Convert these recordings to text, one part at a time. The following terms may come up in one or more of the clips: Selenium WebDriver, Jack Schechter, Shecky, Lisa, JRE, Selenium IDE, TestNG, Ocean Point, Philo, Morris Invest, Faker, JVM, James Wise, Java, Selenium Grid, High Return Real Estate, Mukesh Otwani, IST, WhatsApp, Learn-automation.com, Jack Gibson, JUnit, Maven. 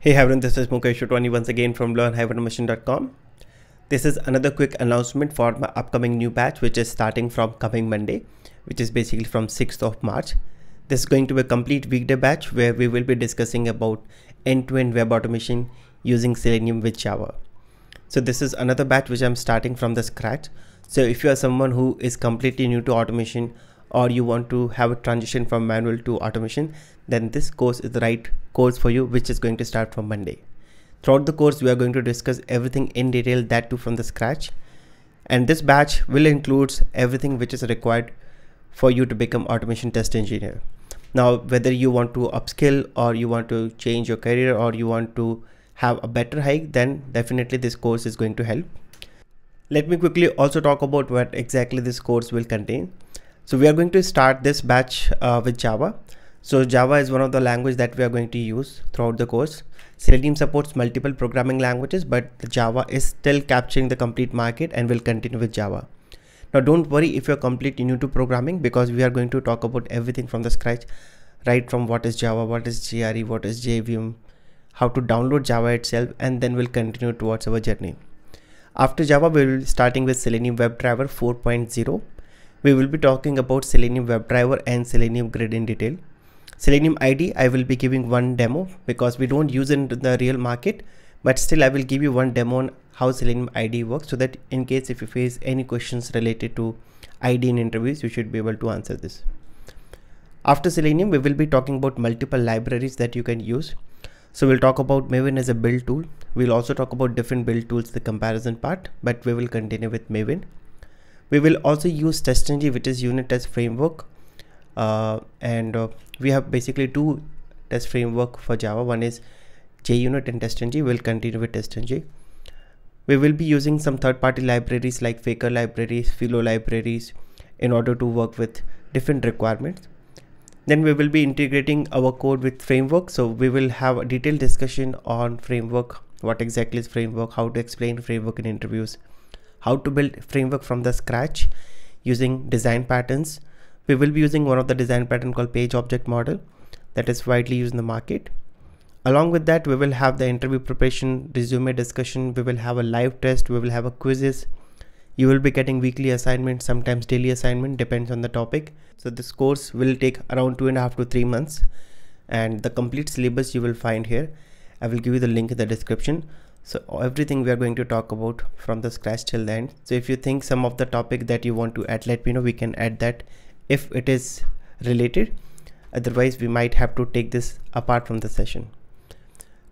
Hey everyone, this is Mukesh Otwani once again from Learn-automation.com. This is another quick announcement for my upcoming new batch, which is starting from coming Monday, which is basically from 6th of March. This is going to be a complete weekday batch where we will be discussing about end-to-end web automation using Selenium with Java. So this is another batch which I'm starting from the scratch. So if you are someone who is completely new to automation or you want to have a transition from manual to automation, then this course is the right course for you, which is going to start from Monday. Throughout the course, we are going to discuss everything in detail, that too from the scratch. And this batch will include everything which is required for you to become automation test engineer. Now, whether you want to upskill or you want to change your career or you want to have a better hike, then definitely this course is going to help. Let me quickly also talk about what exactly this course will contain. So we are going to start this batch with Java. So Java is one of the languages that we are going to use throughout the course. Selenium supports multiple programming languages, but Java is still capturing the complete market and will continue with Java. Now don't worry if you're completely new to programming, because we are going to talk about everything from the scratch, right from what is Java, what is JRE, what is JVM, how to download Java itself, and then we'll continue towards our journey. After Java, we will be starting with Selenium WebDriver 4.0. We will be talking about Selenium WebDriver and Selenium Grid in detail. Selenium IDE, I will be giving one demo because we don't use it in the real market, but still I will give you one demo on how Selenium IDE works, so that in case if you face any questions related to IDE in interviews, you should be able to answer this. After Selenium, we will be talking about multiple libraries that you can use. So we'll talk about Maven as a build tool. We'll also talk about different build tools, the comparison part, but we will continue with Maven. We will also use TestNG, which is unit test framework, and we have basically two test framework for Java. One is JUnit and TestNG. We'll continue with TestNG. We will be using some third-party libraries like Faker libraries, Philo libraries, in order to work with different requirements. Then we will be integrating our code with framework. So we will have a detailed discussion on framework, what exactly is framework, how to explain framework in interviews, how to build framework from the scratch using design patterns. We will be using one of the design pattern called page object model that is widely used in the market. Along with that, we will have the interview preparation, resume discussion. We will have a live test. We will have a quizzes. You will be getting weekly assignments, sometimes daily assignment, depends on the topic. So this course will take around 2.5 to 3 months, and the complete syllabus you will find here. I will give you the link in the description. So everything we are going to talk about from the scratch till the end. So if you think some of the topic that you want to add, let me know, we can add that if it is related. Otherwise, we might have to take this apart from the session.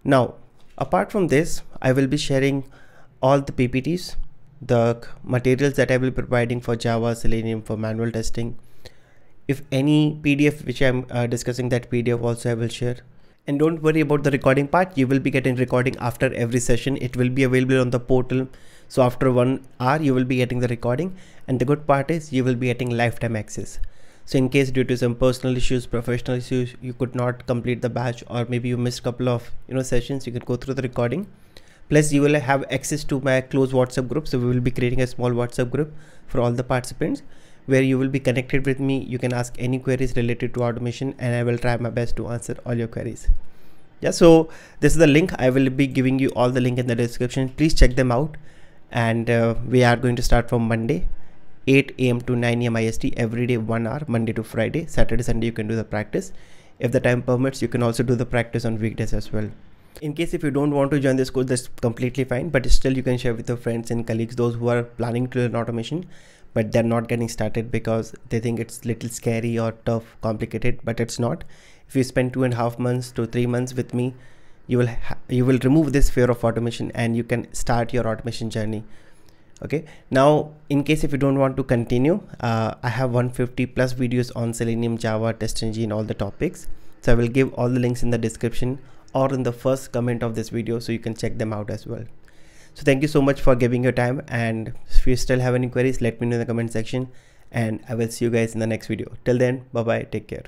Now, apart from this, I will be sharing all the PPTs, the materials that I will be providing for Java, Selenium, for manual testing. If any PDF which I'm discussing, that PDF also I will share. And don't worry about the recording part. You will be getting recording after every session. It will be available on the portal. So after 1 hour, you will be getting the recording. And the good part is you will be getting lifetime access. So in case due to some personal issues, professional issues, you could not complete the batch, or maybe you missed a couple of sessions, you could go through the recording. Plus you will have access to my closed WhatsApp group. So we will be creating a small WhatsApp group for all the participants, where you will be connected with me. You can ask any queries related to automation, and I will try my best to answer all your queries. Yeah, so this is the link. I will be giving you all the link in the description. Please check them out. And we are going to start from Monday, 8 a.m. to 9 a.m. IST, every day 1 hour, Monday to Friday. Saturday, Sunday, you can do the practice. If the time permits, you can also do the practice on weekdays as well. In case if you don't want to join this course, that's completely fine, but still you can share with your friends and colleagues, those who are planning to learn automation, but they're not getting started because they think it's little scary or tough, complicated, but it's not. If you spend 2.5 months to 3 months with me, you will remove this fear of automation and you can start your automation journey. Okay. Now, in case if you don't want to continue, I have 150 plus videos on Selenium, Java, TestNG, and all the topics. So I will give all the links in the description or in the first comment of this video, so you can check them out as well. So thank you so much for giving your time, and if you still have any queries, let me know in the comment section, and I will see you guys in the next video. Till then, bye bye, take care.